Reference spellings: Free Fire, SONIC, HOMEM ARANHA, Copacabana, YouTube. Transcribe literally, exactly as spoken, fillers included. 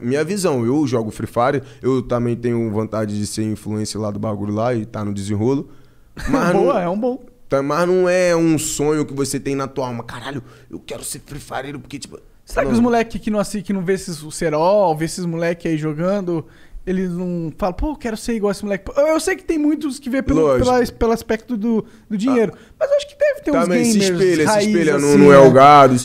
Minha visão, eu jogo Free Fire, eu também tenho vontade de ser influencer lá do bagulho lá e tá no desenrolo. Mas boa, não, é um bom. Tá, mas não é um sonho que você tem na tua alma. Caralho, eu quero ser Free Fireiro porque, tipo... Será não. que os moleques que não assistem, que não vê esses serol, vê esses moleques aí jogando, eles não falam, pô, eu quero ser igual esse moleque. Eu sei que tem muitos que vê pelo, pela, pelo aspecto do, do dinheiro, ah, mas eu acho que deve ter uns gamers. Também se espelha, se espelha assim, no, no Elgado.